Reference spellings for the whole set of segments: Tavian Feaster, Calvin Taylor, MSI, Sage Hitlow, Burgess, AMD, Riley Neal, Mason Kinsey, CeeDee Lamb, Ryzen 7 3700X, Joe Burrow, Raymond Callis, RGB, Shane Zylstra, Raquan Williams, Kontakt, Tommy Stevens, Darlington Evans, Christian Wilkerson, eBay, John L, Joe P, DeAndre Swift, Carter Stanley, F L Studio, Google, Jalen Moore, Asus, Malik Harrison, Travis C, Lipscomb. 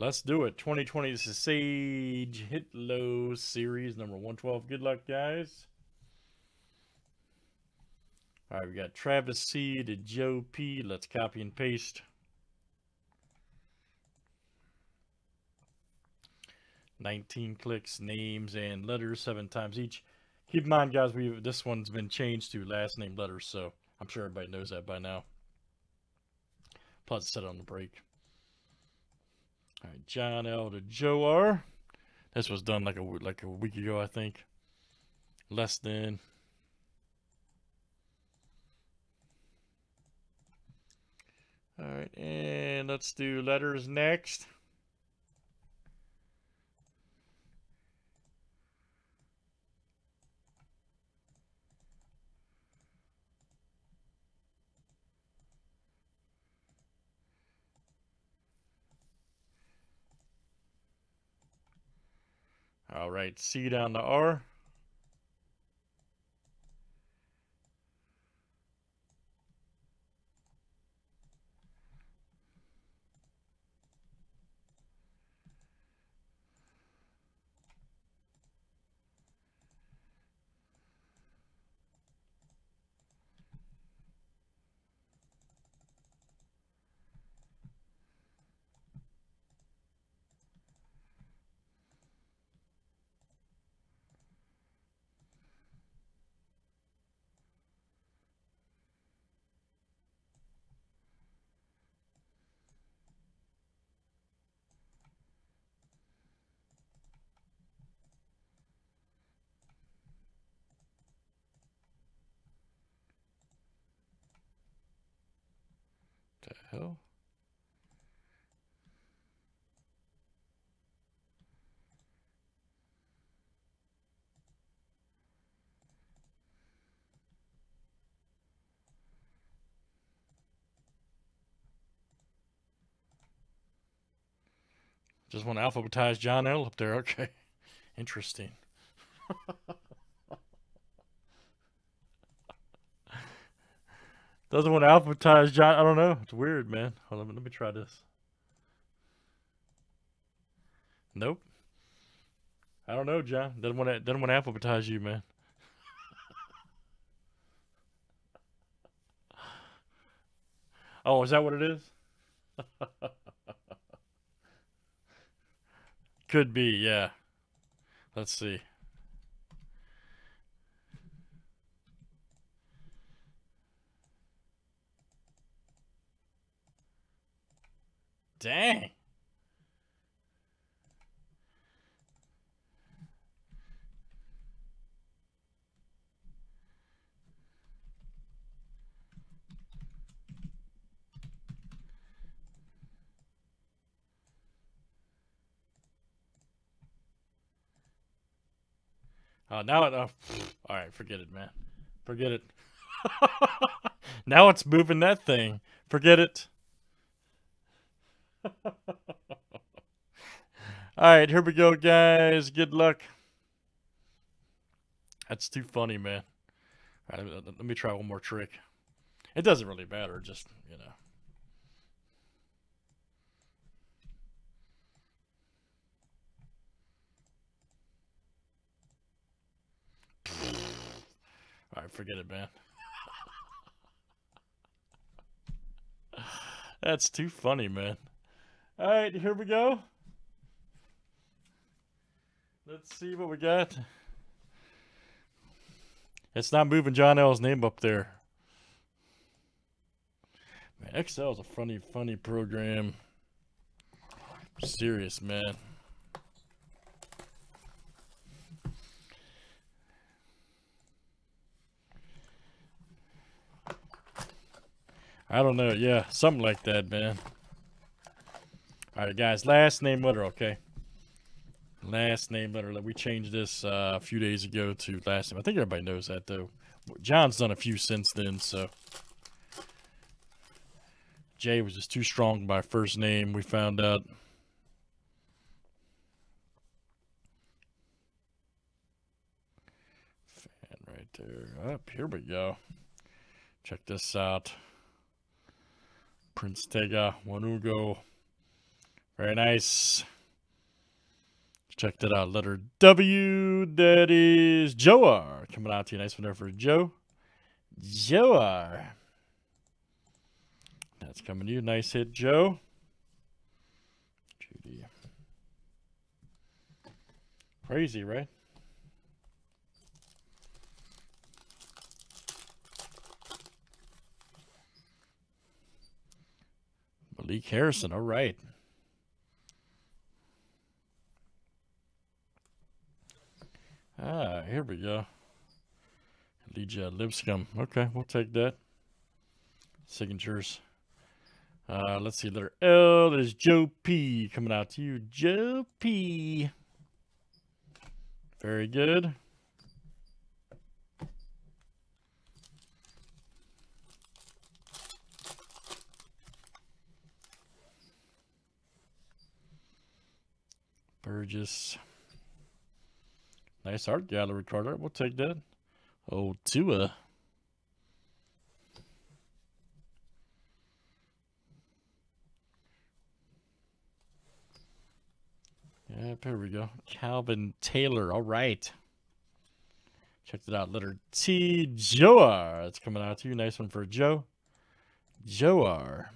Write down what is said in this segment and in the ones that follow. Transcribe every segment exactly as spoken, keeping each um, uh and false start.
Let's do it. twenty twenty is the Sage Hitlow series number one twelve. Good luck, guys. All right, we got Travis C to Joe P. Let's copy and paste. nineteen clicks, names and letters, seven times each. Keep in mind, guys, we this one's been changed to last name letters, so I'm sure everybody knows that by now. Plus, set on the break. All right, John L to Joar. This was done like a like a week ago, I think. Less than. All right, and let's do letters next. All right, C down to R. The hell? Just want to alphabetize John L up there. Okay. Interesting. Doesn't want to alphabetize John. I don't know. It's weird, man. Hold on. Let me try this. Nope. I don't know, John. Doesn't want to. Doesn't want to alphabetize you, man. Oh, is that what it is? Could be. Yeah. Let's see. Dang. Oh, now it. Oh, all right, forget it, man. Forget it. Now it's moving that thing. Forget it. All right, here we go, guys. Good luck. That's too funny, man. All right, let me try one more trick. It doesn't really matter, just, you know. All right, forget it, man. That's too funny, man. All right, here we go. Let's see what we got. It's not moving John L's name up there. Man, Excel is a funny, funny program. I'm serious, man. I don't know. Yeah, something like that, man. All right, guys, last name letter, okay? Last name letter. We changed this uh, a few days ago to last name. I think everybody knows that, though. John's done a few since then, so. Jay was just too strong by first name, we found out. Fan right there. Up, here we go. Check this out. Prince Tega Wanugo. Very nice. Check that out. Letter W. That is Joar. Coming out to you. Nice one there for Joe. Joar. That's coming to you. Nice hit, Joe. Judy. Crazy, right? Malik Harrison. All right. Ah, here we go. Elijah Lipscomb. Okay, we'll take that. Signatures. Uh, let's see. Letter L. There's Joe P. Coming out to you, Joe P. Very good. Burgess. Nice art gallery card art. We'll take that. Oh, Tua. Yeah, there we go. Calvin Taylor. All right. Check it out. Letter T. Joar. That's coming out to you. Nice one for Joe. Joar.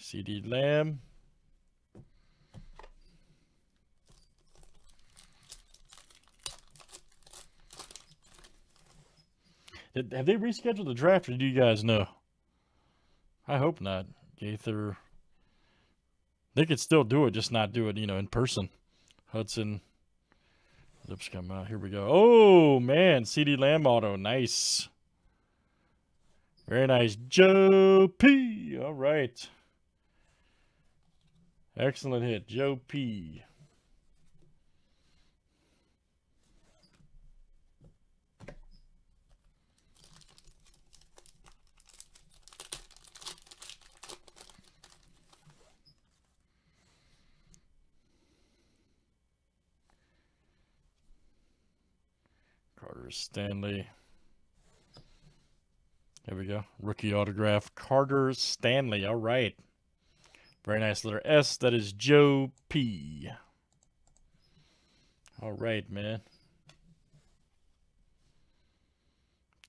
CeeDee Lamb. Have they rescheduled the draft, or do you guys know? I hope not. Gaither. They could still do it, just not do it, you know, in person. Hudson. Lipscomb out. Here we go. Oh, man. CeeDee Lamb auto. Nice. Very nice. Joe P. All right. Excellent hit. Joe P. Carter Stanley. There we go. Rookie autograph. Carter Stanley. All right. Very nice. Letter S. That is Joe P. All right, man.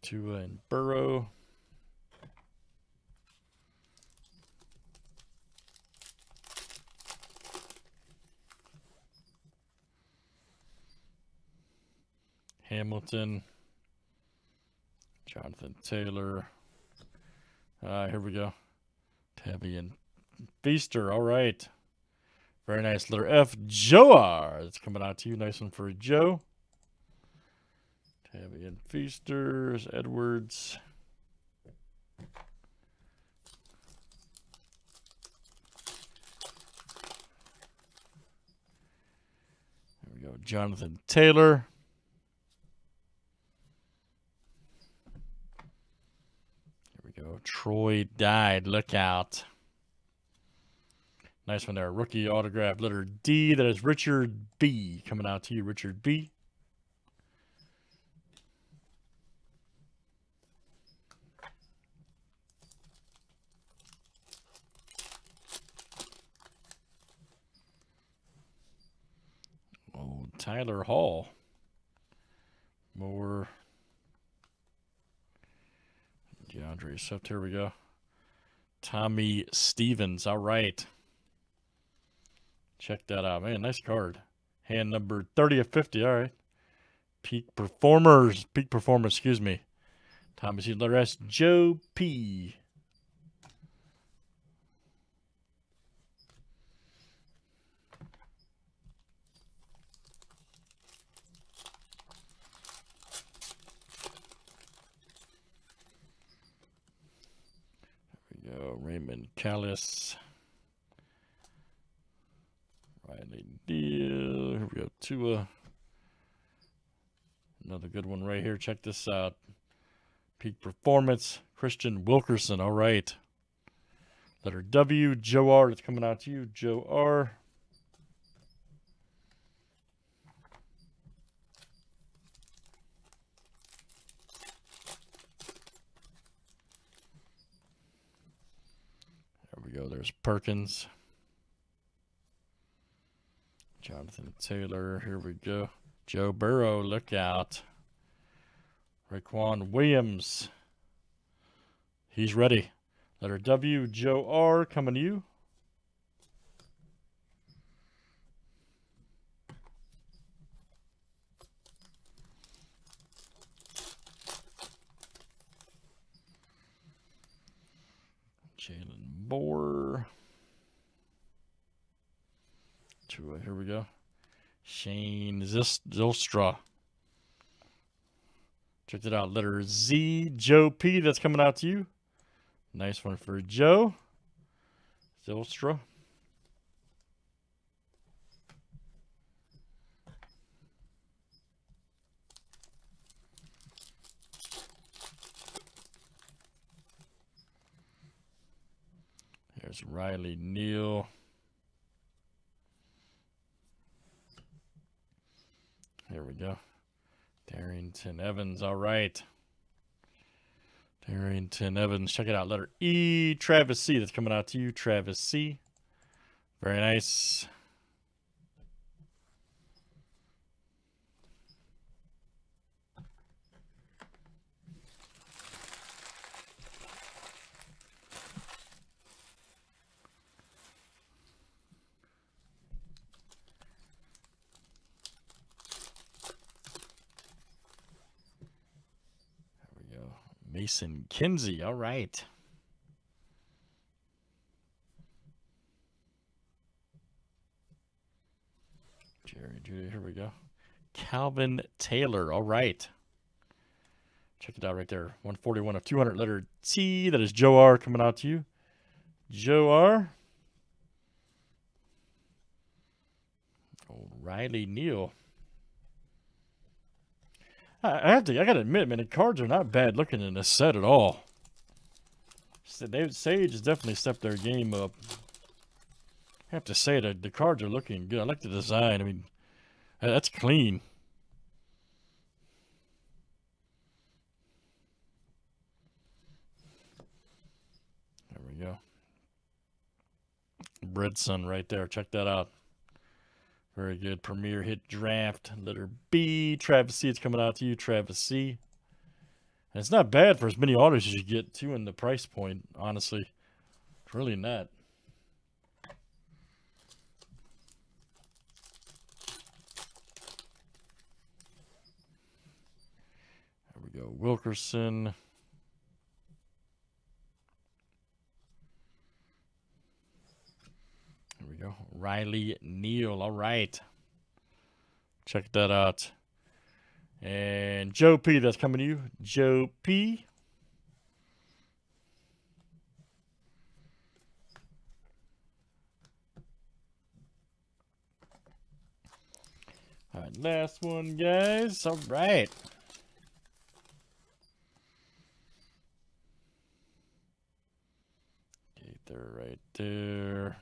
Tua and Burrow. Hamilton, Jonathan Taylor. Uh, here we go. Tavian Feaster. All right. Very nice. Letter F. Joar. That's coming out to you. Nice one for Joe. Tavian Feaster. Edwards. There we go. Jonathan Taylor. Troy died. Look out. Nice one there. Rookie autograph. Letter D. That is Richard B. Coming out to you, Richard B. Oh, Tyler Hall. More. DeAndre Swift, here we go. Tommy Stevens, all right. Check that out, man. Nice card. Hand number thirty of fifty, all right. Peak performers, peak performers, excuse me. Tommy C. Letter S. Joe P. Raymond Callis. Riley Neal. Here we go. Tua. Another good one right here. Check this out. Peak performance. Christian Wilkerson. All right. Letter W. Joar. It's coming out to you, Joar. go. There's Perkins. Jonathan Taylor. Here we go. Joe Burrow. Look out. Raquan Williams. He's ready. Letter W. Joar coming to you. Jalen Moore. Tua, here we go. Shane Zylstra. Check it out. Letter Z. Joe P. That's coming out to you. Nice one for Joe. Zylstra. There's Riley Neal. Here we go. Darlington Evans. All right. Darlington Evans. Check it out. Letter E. Travis C. That's coming out to you. Travis C. Very nice. Mason Kinsey, all right. Jerry, Judy, here we go. Calvin Taylor, all right. Check it out right there. one forty-one of two hundred, letter T. That is Joe R coming out to you. Joe R. Old Riley Neal. I have to. I gotta admit, man, the cards are not bad looking in this set at all. So David Sage has definitely stepped their game up. I have to say that the cards are looking good. I like the design. I mean, that's clean. There we go. Bredson right there. Check that out. Very good. Premier hit draft. Letter B. Travis C. It's coming out to you, Travis C. And it's not bad for as many autos as you get, too, in the price point, honestly. It's really not. There we go. Wilkerson. Go. Riley Neal. All right. Check that out. And Joe P. That's coming to you. Joe P. All right. Last one, guys. All right. Okay, they're right there.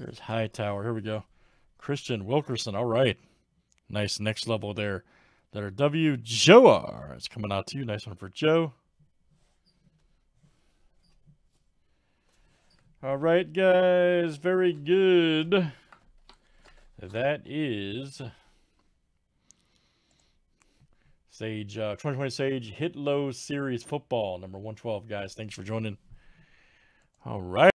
There's Hightower. Here we go. Christian Wilkerson. All right. Nice next level there. Letter W. Joar. It's coming out to you. Nice one for Joe. All right, guys. Very good. That is Sage uh, twenty twenty Sage Hitlow Series Football, number one twelve, guys. Thanks for joining. All right.